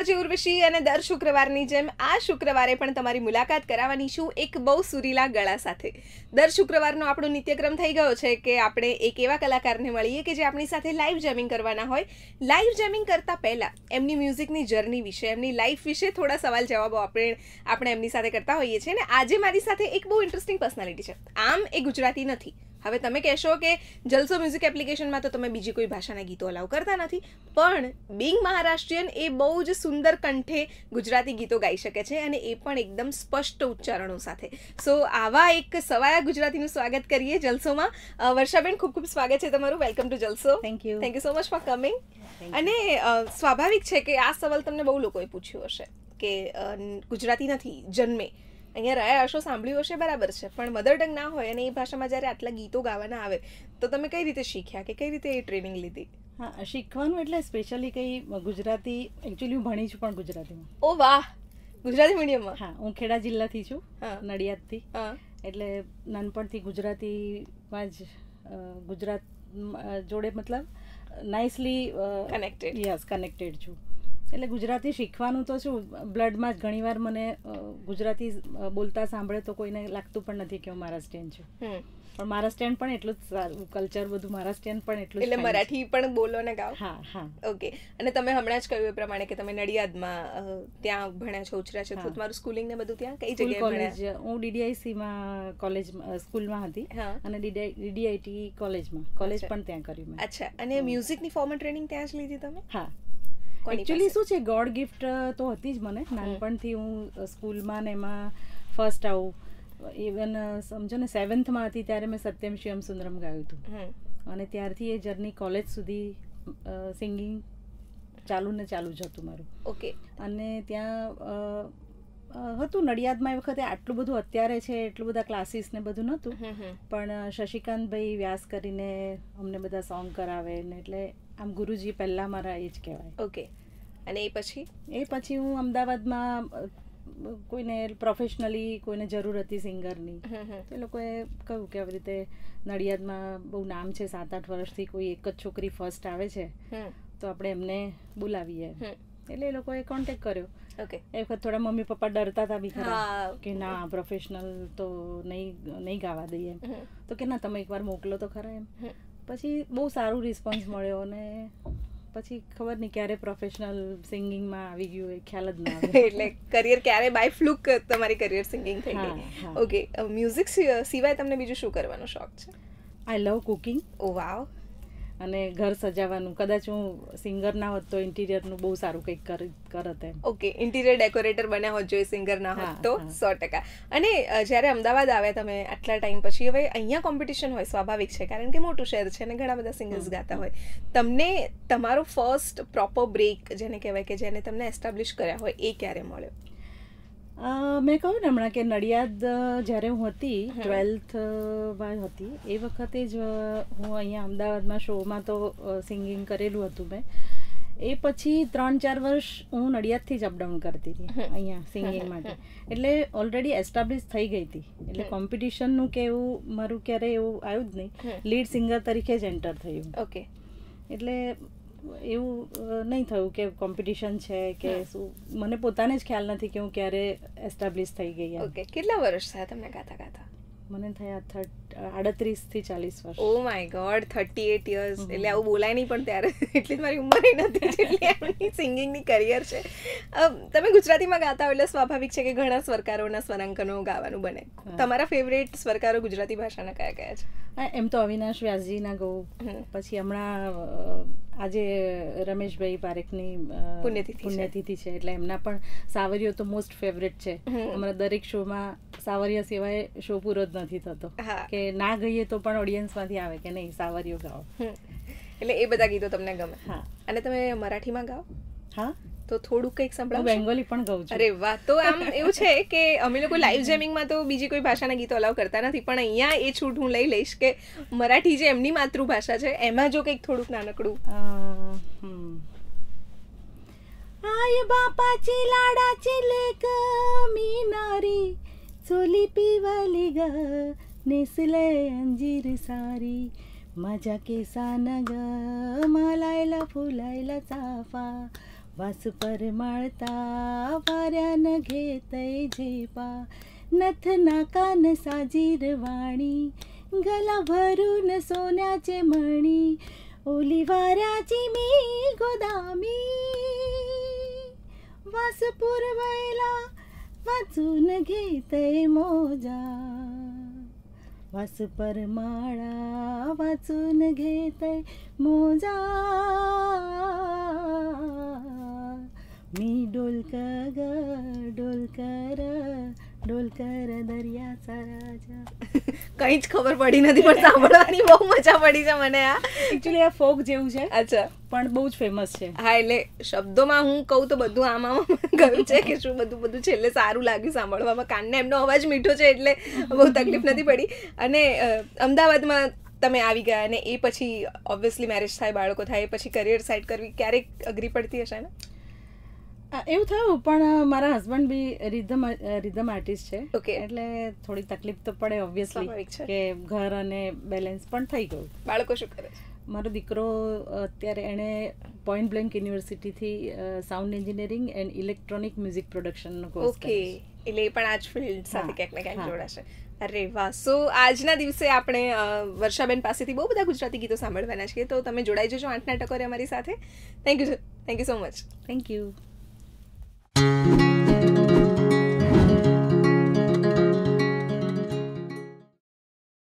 नमस्कार जी उर्वशी अने दर शुक्रवारनी जेम आ शुक्रवारे पण तमारी मुलाकात करावानी छू एक बहु सुरीला गळा साथे। दर शुक्रवारनो आपणो नित्यक्रम थई गयो छे के आपणे एक एवा कलाकारने मळीए के जे आपणी साथे लाइव जेमिंग करवाना होय। लाइव जेमिंग करता पहेला एमनी म्यूजिकनी जर्नी विषे एमनी लाइफ विषे थोड़ा सवाल जवाबो आपणे एमनी साथे करता होईए छे ने आजे मारी साथे एक बहु इंटरेस्टिंग पर्सनालिटी छे। आम ए गुजराती नथी। हवे तमे कहेशो के जलसो म्यूजिक एप्लिकेशन में तो तमे बीजी कोई भाषाना गीतों अलाउ करता नथी पण बीइंग महाराष्ट्रीयन ए बहु ज सुंदर कंठे गुजराती गीतों गाई शके छे अने ए पण एकदम स्पष्ट उच्चारणों साथे। सो आवा एक सवाया गुजरातीनुं स्वागत करीए जलसो में। वर्षाबेन खूब खूब स्वागत है तमारुं। वेलकम टू जलसो। Thank you so much for coming. अने स्वाभाविक है कि आ सवाल तमने बहु लोकोए पूछ्यो हशे के गुजराती नथी जन्मे अहीं रह्या हशो सांभळ्युं हशे बराबर छे पण मदर टंग ना होय अने ए भाषामां ज्यारे आटला गीतो गावाना आवे तो तमे कई रीते शीख्या के कई रीते ए ट्रेनिंग लीधी? हाँ शीखवानुं एटले स्पेशली कई गुजराती एक्चुअली हूँ भणी छुं पण गुजरातीमां। ओ वाह गुजराती मीडियममां? हाँ हूँ खेड़ा जिल्लाथी छुं नडियादथी एटले नानपणथी गुजरातीमां ज गुजरात जोड़े मतलब नाइसली कनेक्टेड। यस कनेक्टेड छुं એટલે ગુજરાતી શીખવાનું તો શું બ્લડમાં જ ઘણીવાર મને ગુજરાતી બોલતા સાંભળે તો કોઈને લાગતું પણ નથી કે હું મહારાષ્ટ્રીયન છું પણ મહારાષ્ટ્રીયન પણ એટલું જ સારું કલ્ચર બધું મહારાષ્ટ્રીયન પણ એટલું જ એટલે મરાઠી પણ બોલો ને ગાઓ। હા હા ઓકે। અને તમે હમણાં જ કહ્યું એ પ્રમાણે કે તમે નડિયાદમાં ત્યાં ભણ્યા છો ઉછર્યા છો તો તમારું સ્કૂલિંગ ને બધું ત્યાં કઈ જગ્યાએ ભણ્યા? હું DDIC માં કોલેજ સ્કૂલમાં હતી અને DDIT કોલેજમાં કોલેજ પણ ત્યાં કર્યું મેં। અચ્છા અને મ્યુઝિકની ફોર્મલ ટ્રેનિંગ ત્યાં જ લીધી તમે? હા एक्चुअली शू है गॉड गिफ्ट तो थी ज मैंने नानपणथी हूँ स्कूल में ने एमां फर्स्ट आऊँ इवन समझो ने सैवन्थ में थी त्यारे मैं सत्यम शिवम सुंदरम गायु हतुं अने त्यारथी ए जर्नी कॉलेज सुधी सिंगिंग चालू ने चालू ज हतुं मारुं। ओके अने त्यां હતું નડિયાદમાં એ વખતે આટલું બધું અત્યારે છે એટલું બધા ક્લાસીસ ને બધું નહોતું પણ શશિકાંત ભાઈ વ્યાસ કરીને અમને બધા સોંગ કરાવે ને એટલે આમ ગુરુજી પહેલા મારા એ જ કહેવાય। ઓકે અને એ પછી હું અમદાવાદમાં કોઈને પ્રોફેશનલી કોઈને જરૂર હતી સિંગરની તો એ લોકોએ કહ્યું કે આવી રીતે નડિયાદમાં બહુ નામ છે 7-8 વર્ષથી કોઈ એક જ છોકરી ફર્સ્ટ આવે છે તો આપણે એમને બોલાવીએ એટલે એ લોકોએ કોન્ટેક્ટ કર્યો। ઓકે એ વખત થોડા મમ્મી પપ્પા ડરતા હતા બિચારા કે ના પ્રોફેશનલ તો નહીં ગાવા દઈએ તો કે ના તમે એકવાર મોકલો તો ખરા એમ। પછી બહુ સારું રિસ્પોન્સ મળ્યો અને પછી ખબર નહીં ક્યારે પ્રોફેશનલ સિંગિંગમાં આવી ગયું એ ખ્યાલ જ ન આવ્યો એટલે કરિયર ક્યારે બાય ફ્લુક તમારી કરિયર સિંગિંગ થઈ ગઈ। ઓકે મ્યુઝિક સિવાય તમને બીજું શું કરવાનો શોખ છે? આઈ લવ કુકિંગ। ઓ વાવ અને ઘર સજાવવાનું કદાચ હું સિંગર ના હોત તો ઇન્ટિરિયરનું બહુ સારું કંઈક કરત એમ। ઓકે ઇન્ટિરિયર ડેકોરેટર બન્યા હોત જો સિંગર ના હોત તો 100%। અને જ્યારે અમદાવાદ આવ્યા તમે આટલા ટાઈમ પછી હવે અહીંયા કોમ્પિટિશન હોય સ્વાભાવિક છે કારણ કે મોટું શહેર છે અને ઘણા બધા સિંગર્સ ગાતા હોય। તમને તમારો ફર્સ્ટ પ્રોપર બ્રેક જેને કહેવાય કે જેને તમને એસ્ટાબ્લિશ કર્યા હોય એ ક્યારે મળ્યો? મેં કહ્યું ને હમણાં કે નડિયાદ જ્યારે હું હતી 12th હતી એ વખતે જ હું અહીંયા અમદાવાદમાં શોમાં તો સિંગિંગ કરેલું હતું મેં। એ પછી 3-4 વર્ષ હું નડિયાદથી જ અપડાઉન કરતી હતી અહીંયા સિંગિંગ માટે એટલે ઓલરેડી એસ્ટાબ્લિશ થઈ ગઈ હતી એટલે કોમ્પિટિશનનું કે એવું મારું ક્યારે એવું આવ્યું જ નહીં લીડ સિંગર તરીકે જ એન્ટર થયું। ઓકે એટલે એવું નહીં થયું કે કોમ્પિટિશન છે કે શું મને પોતાને જ ખ્યાલ નથી કે હું ક્યારે એસ્ટાબ્લિશ થઈ ગઈ। ઓકે કેટલા વર્ષ થયા તમને ગાતા ગાતા? મને થયા 38 થી 40 વર્ષ। ઓ માય ગોડ 38 યર્સ એટલે આવું બોલાય નહીં પણ ત્યારે એટલી મારી ઉંમર એ નથી જેટલી આપણી સિંગિંગની કરિયર છે। તમે ગુજરાતીમાં ગાતા હોય એટલે સ્વાભાવિક છે કે ઘણા સ્વરકારોના સ્વરાંકનો ગાવાનું બને। તમારા ફેવરેટ સ્વરકારો ગુજરાતી ભાષાના કયા કયા છે? એમ તો અવિનાશ વ્યાસજીના ગાઉં પછી હમણાં આજે રમેશભાઈ પારેખની પુણ્યતિથિ છે એટલે એમના પણ સાવરિયો તો મોસ્ટ ફેવરેટ છે અમારા દરેક શોમાં। સાવરિયા સિવાય શો પૂરો જ નથી થતો કે ના ગઈએ તો પણ ઓડિયન્સમાંથી આવે કે નહીં સાવરિયો ગાઓ એટલે એ બધા ગીતો તમને ગમે? હા। અને તમે મરાઠીમાં ગાઓ? હા તો થોડું કંઈક સંભળાવો? બેંગોલી પણ ગાઉં છું। અરે વાહ તો આમ એવું છે કે અમે લોકો લાઈવ જેમિંગમાં તો બીજી કોઈ ભાષાના ગીતો અલાવ કરતા નથી પણ અહીંયા એ છૂટ હું લઈ લઈશ કે મરાઠી જે એમની માતૃભાષા છે એમાં જો કંઈક થોડુંક નાનકડું આય બાપાચી લાડાચી લેક મીનારી ચોલી પીવાલી ગ નેસલે અંજીર સારી મજા કેસા ન ગ મલાયલા ફૂલાયલા ચાફા वासुपर माळता वाऱ्यान घेतय झेपा नथ नाकान साजीर वाणी गला भरून सोन्याचे मणी ओली वाऱ्याची मी गोदामी वास पुरवायला वाचून घेतय मोजा वास परमाळा वाचून घेतय मोजा मी डोलकर ग डोलकर डोलकर दरियाचा राजा कहीं खबर पड़ी नहीं पर सांभळवानी बहुत मजा पड़ी है मैंने आ एक्चुअली आ फोक जेवू है अच्छा पण बहुत फेमस है हाँ एट शब्दों में हूँ कहूँ तो बधु आम गयु है कि शू बधु छेल्ले सारू लगे सांभळवामां कानने एमनो अवाज मीठो है एटले बहुत तकलीफ नहीं पड़ी अने अमदावाद में तमे आवी गया ने ए पछी ऑब्वियसली मैरेज थाय बाळको थाय पछी करियर साइड करवी क्यारे अग्री पड़ती हशे ने एवं थयु पण मारा हस्बंड भी रिदम आर्टिस्ट है ओके एटले थोड़ी तकलीफ तो पड़े ऑब्वियसली के घर अने बेलेंस पण थई गयो बाळको शुं करे मारो दीकरो अत्यारे एने पॉइंट ब्लैंक यूनिवर्सिटी थी sound engineering and electronic music production नो कोर्स ओके एटले पण आज फील्ड साथे केक ने केक जोडाशे अरे वाह सो आजना दिवसे आपणे वर्षाबेन पासेथी बहुत बधा गुजराती गीतो सांभळवाना छे तो तमे जोडाई जजो 8 ના ટકોરે અમારી સાથે thank you so much thank you